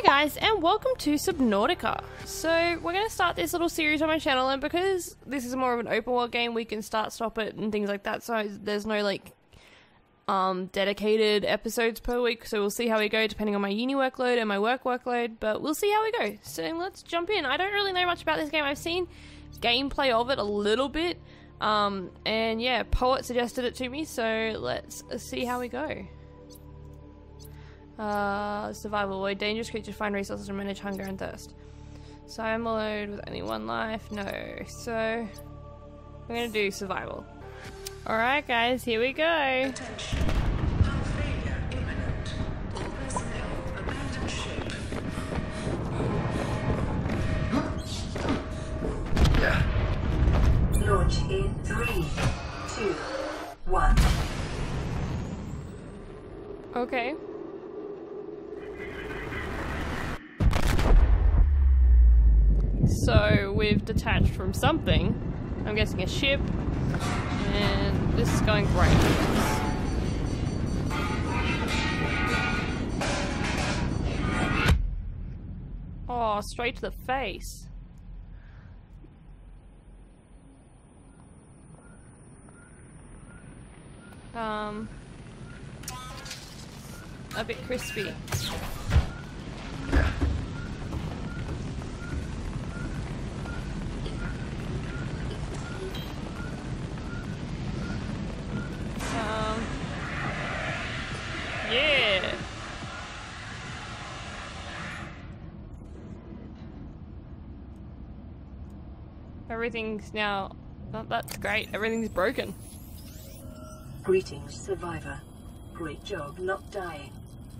Hi guys, and welcome to Subnautica. So we're gonna start this little series on my channel, and because this is more of an open world game, we can start, stop it and things like that, so there's no like dedicated episodes per week. So we'll see how we go depending on my uni workload and my workload, but we'll see how we go. So let's jump in. I don't really know much about this game. I've seen gameplay of it a little bit, and yeah, Poet suggested it to me, so let's see how we go. Survival void, dangerous creature, find resources and manage hunger and thirst. So I'm alone with only one life, no. So we're gonna do survival. Alright guys, here we go. Attention. Power failure imminent. All personnel abandon ship. Yeah. Launch in 3, 2, 1. Okay. So we've detached from something. I'm guessing a ship, and this is going great. Oh, straight to the face. A bit crispy. Everything's now... Oh, that's great. Everything's broken. Greetings, survivor. Great job not dying.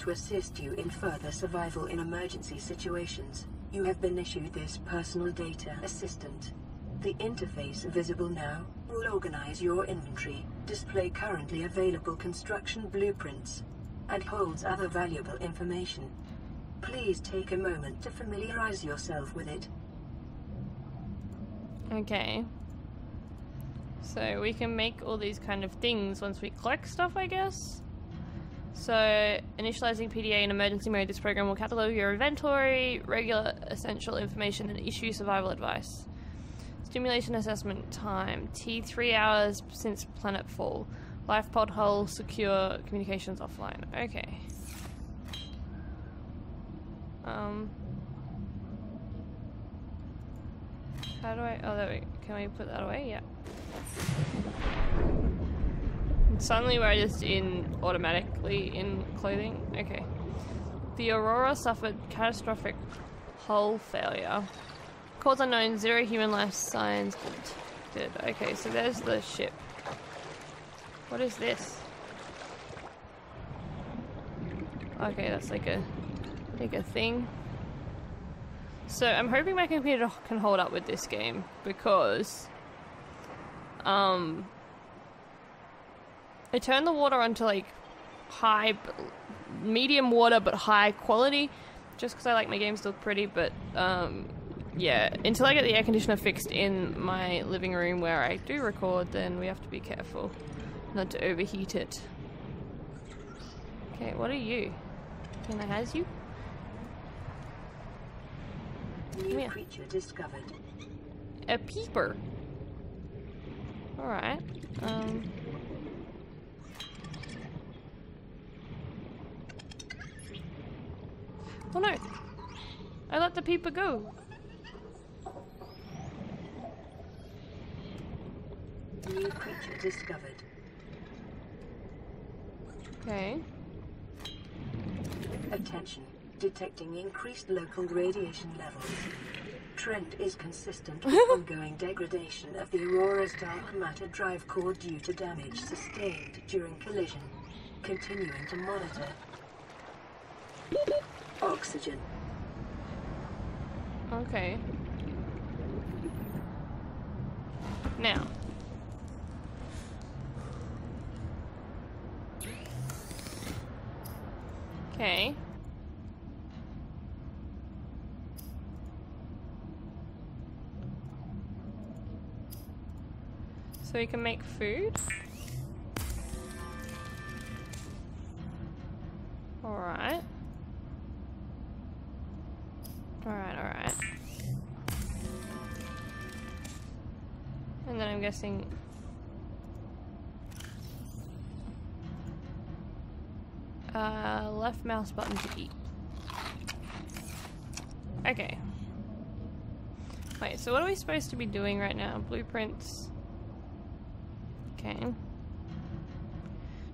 To assist you in further survival in emergency situations, you have been issued this personal data assistant. The interface visible now will organize your inventory, display currently available construction blueprints, and holds other valuable information. Please take a moment to familiarize yourself with it. Okay, so we can make all these kind of things once we collect stuff, I guess. So, initializing PDA in emergency mode, this program will catalog your inventory, regular essential information, and issue survival advice. Stimulation assessment time, T3 hours since planet fall. Life pod hull, secure, communications offline. Okay. How do I... Oh, there we go. Can we put that away? Yeah. And suddenly we're just in... automatically in clothing. Okay. The Aurora suffered catastrophic hull failure. Cause unknown, 0 human life signs detected. Okay, so there's the ship. What is this? Okay, that's like a thing. So I'm hoping my computer can hold up with this game, because I turned the water onto like high, medium water, but high quality, just because I like my games to look pretty. But yeah, until I get the air conditioner fixed in my living room where I do record, then we have to be careful not to overheat it. Okay, what are you? Can I has you? New creature discovered. A peeper. Alright. Oh no! I let the peeper go. New creature discovered. Okay. Attention. Detecting increased local radiation levels. Trend is consistent with ongoing degradation of the Aurora's dark matter drive core due to damage sustained during collision. Continuing to monitor. Oxygen. Okay. Now. Okay. So we can make food. Alright. Alright, alright. And then I'm guessing... left mouse button to eat. Okay. Wait, so what are we supposed to be doing right now? Blueprints. Okay.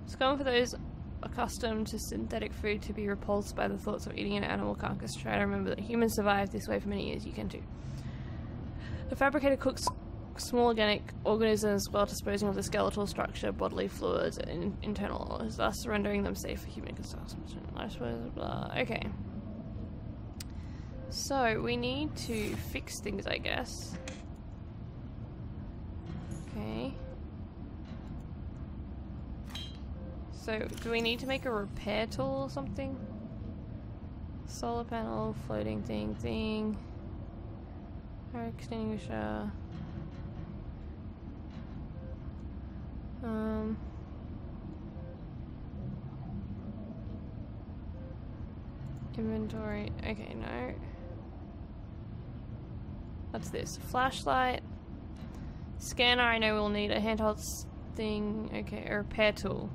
Just going for those accustomed to synthetic food to be repulsed by the thoughts of eating an animal carcass. Try to remember that humans survived this way for many years. You can too. The fabricator cooks small organic organisms while disposing of the skeletal structure, bodily fluids, and internal organs, thus rendering them safe for human consumption. I suppose. Blah. Okay. So we need to fix things, I guess. Okay. So, do we need to make a repair tool or something? Solar panel, floating thing. Fire extinguisher. Inventory. Okay, no. What's this? Flashlight. Scanner, I know we'll need a handheld thing. Okay, a repair tool.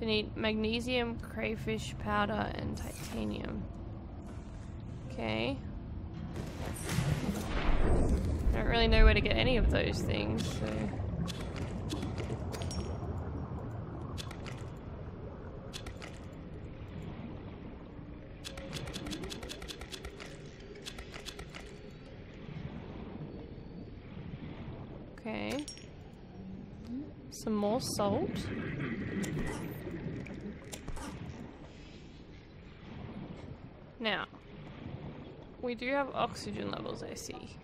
We need magnesium, crayfish powder, and titanium. Okay. I don't really know where to get any of those things, so... Okay. Some more salt. Now, we do have oxygen levels, I see.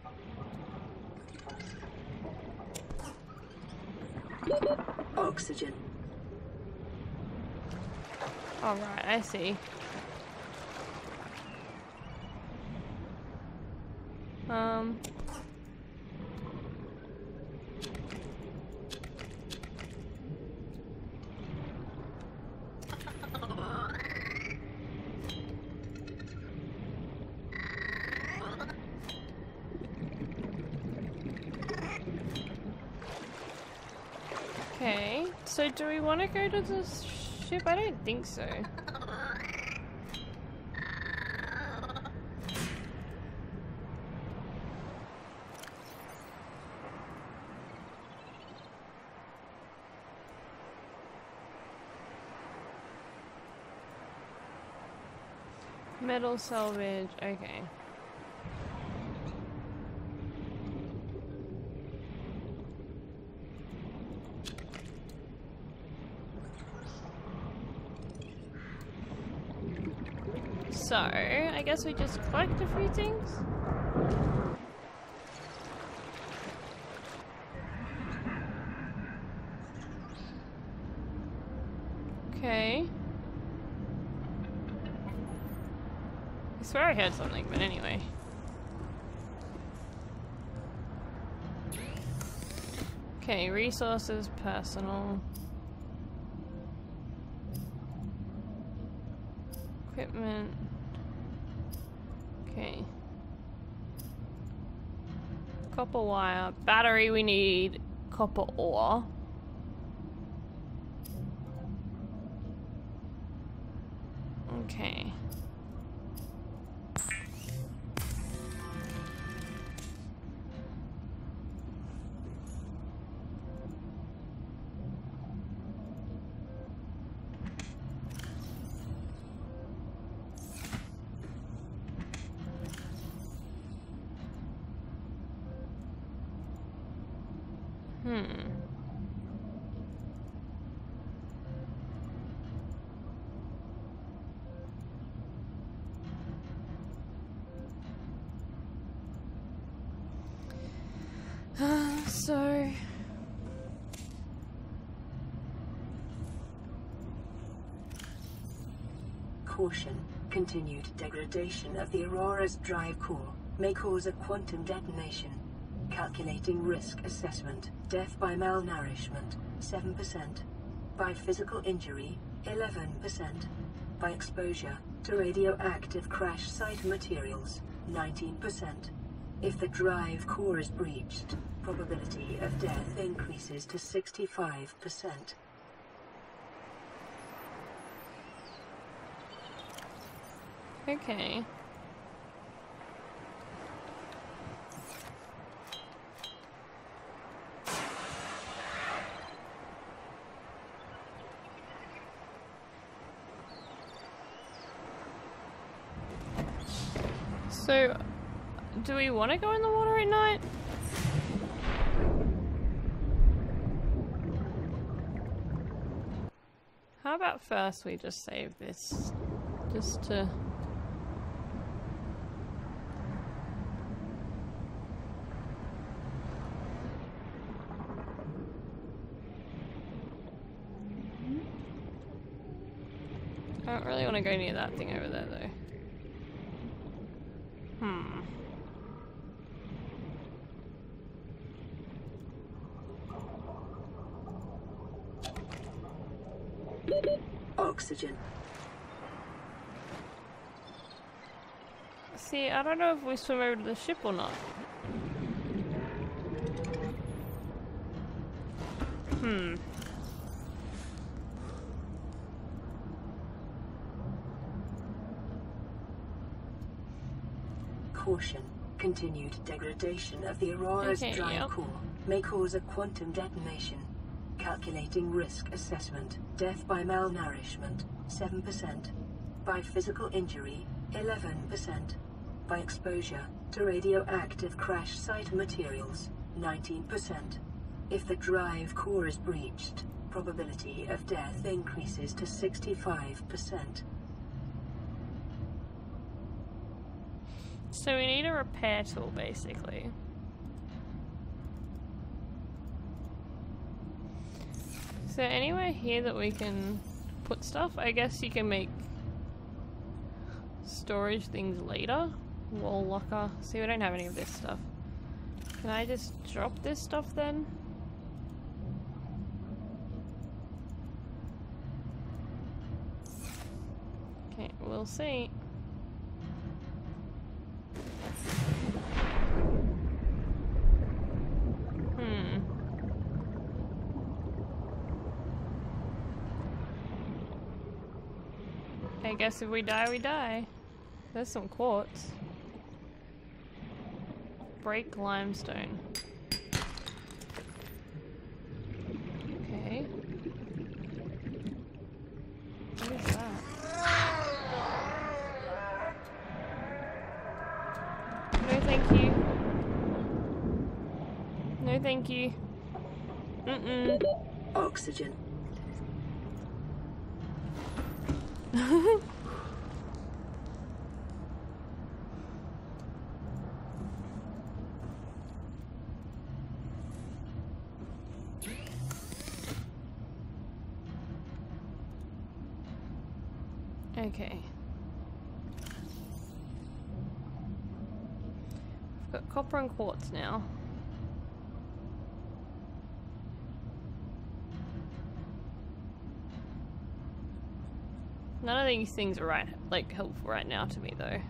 Oxygen. Alright, I see. So do we want to go to the ship? I don't think so. Metal salvage, okay. So, I guess we just collect a few things? Okay. I swear I heard something, but anyway. Okay, resources, personal. Equipment. Okay. Copper wire. Battery, we need copper ore. Okay. So... Caution. Continued degradation of the Aurora's drive core may cause a quantum detonation. Calculating risk assessment. Death by malnourishment, 7%. By physical injury, 11%. By exposure, to radioactive crash site materials, 19%. If the drive core is breached, probability of death increases to 65%. Okay. So, do we want to go in the water at night? How about first we just save this, just to... I don't really want to go near that thing over there though. See, I don't know if we swim over to the ship or not. Caution. Continued degradation of the Aurora's drive core may cause a quantum detonation. Calculating risk assessment. Death by malnourishment, 7%. By physical injury, 11%. By exposure to radioactive crash site materials, 19%. If the drive core is breached, probability of death increases to 65%. So we need a repair tool, basically. Is there anywhere here that we can put stuff? I guess you can make storage things later. Wall locker. See, we don't have any of this stuff. Can I just drop this stuff then? Okay, we'll see. I guess if we die, we die. There's some quartz. Break limestone. Okay. What is that? No thank you. No thank you. Oxygen. Okay. I've got copper and quartz now. None of these things are helpful right now to me though.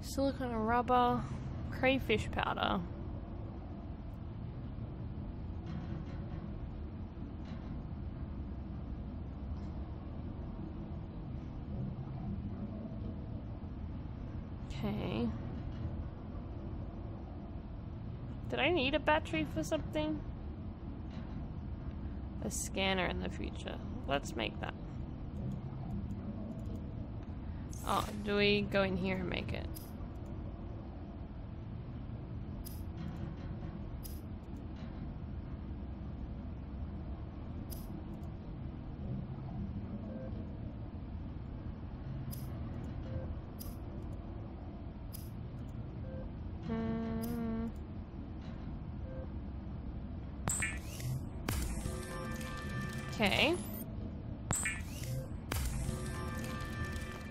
Silicon and rubber, crayfish powder. Okay. Did I need a battery for something? A scanner in the future. Let's make that. Oh, do we go in here and make it? Okay.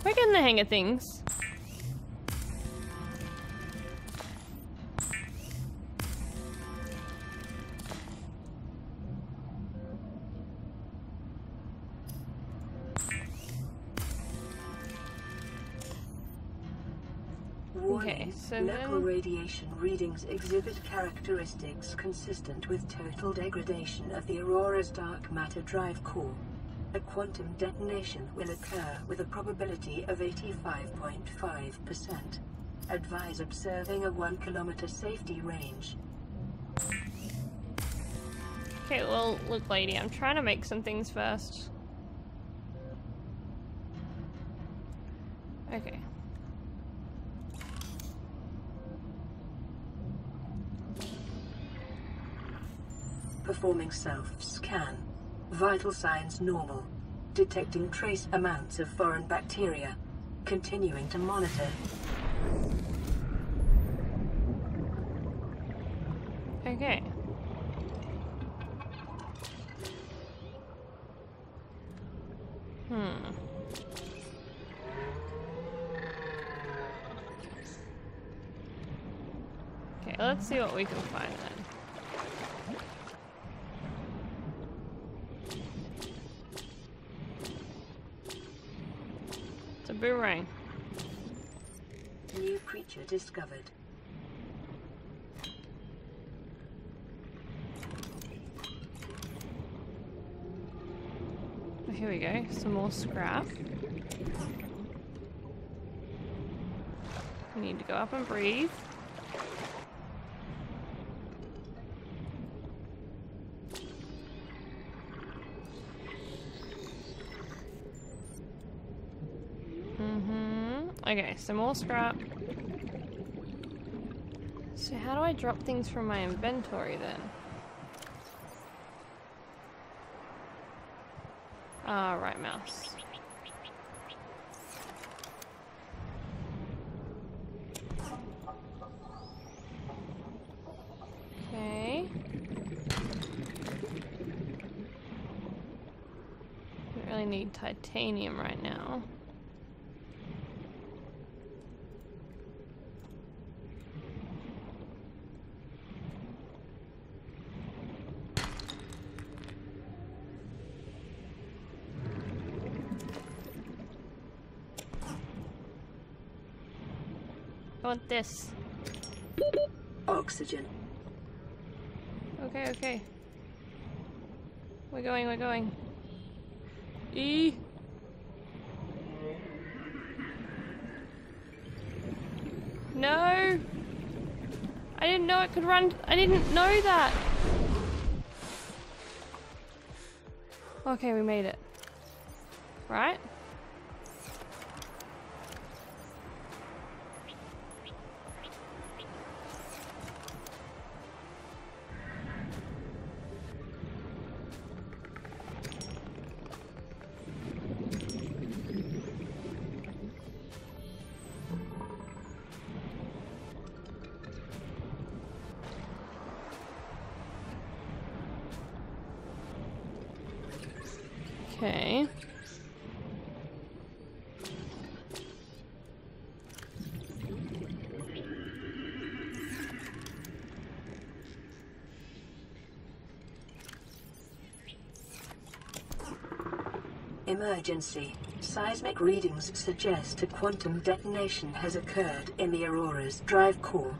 We're getting the hang of things. Okay, so local radiation readings exhibit characteristics consistent with total degradation of the Aurora's dark matter drive core. A quantum detonation will occur with a probability of 85.5%. Advise observing a 1 kilometer safety range. Okay, well, look, lady, I'm trying to make some things first. Okay. Performing self-scan. Vital signs normal. Detecting trace amounts of foreign bacteria. Continuing to monitor. Okay. Okay, let's see what we can find then. It's a boomerang. New creature discovered. Here we go, some more scrap. We need to go up and breathe. Okay, some more scrap. So how do I drop things from my inventory then? Ah, right mouse. Okay. I really need titanium right now. I want this. Oxygen. Okay, okay. We're going, we're going. E. No! I didn't know it could run. I didn't know that! Okay, we made it. Right? Okay. Emergency. Seismic readings suggest a quantum detonation has occurred in the Aurora's drive core.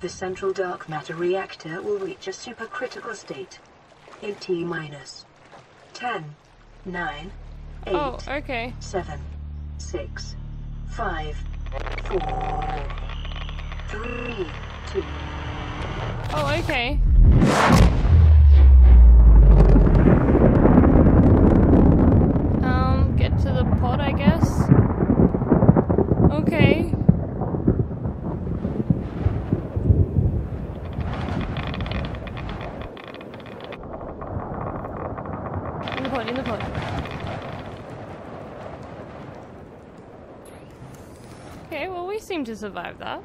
The central dark matter reactor will reach a supercritical state in T-10. 9, 8, oh, okay. 7, 6, 5, 4, 3, 2. Oh, okay. Get to the pod, I guess. Okay. In the pod. Okay, well, we seem to survive that.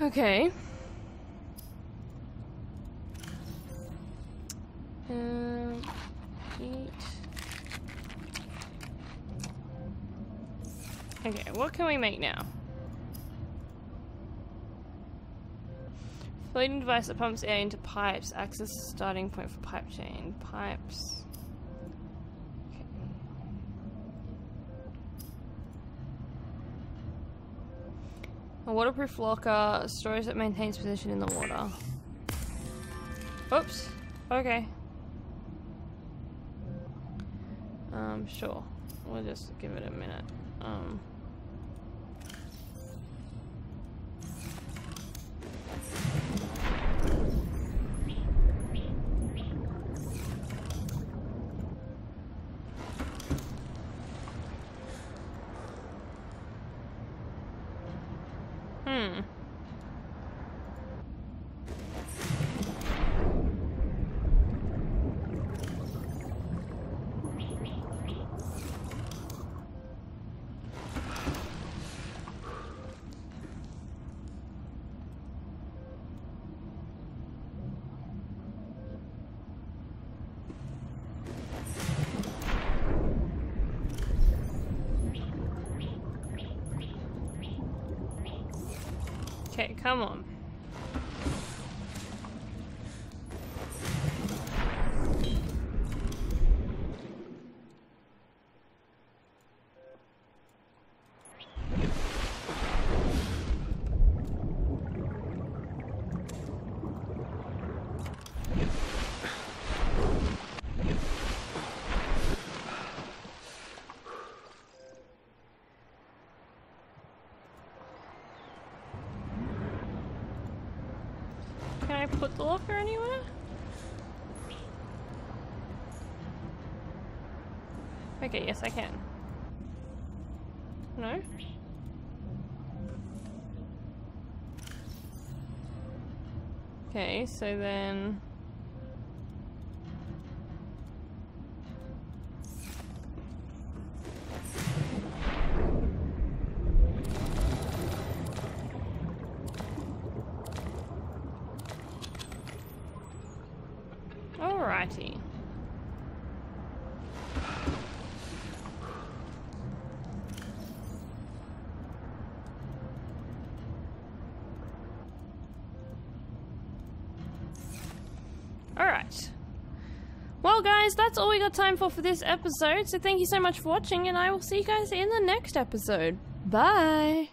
Okay. What can we make now? Floating device that pumps air into pipes. Access starting point for pipe chain. Pipes. Okay. A waterproof locker. Storage that maintains position in the water. Oops. Okay. Sure. We'll just give it a minute. Okay, come on. Put the locker anywhere? Okay, yes I can. No? Okay, so then... Alrighty. Alright. Well guys, that's all we got time for this episode, so thank you so much for watching, and I will see you guys in the next episode. Bye!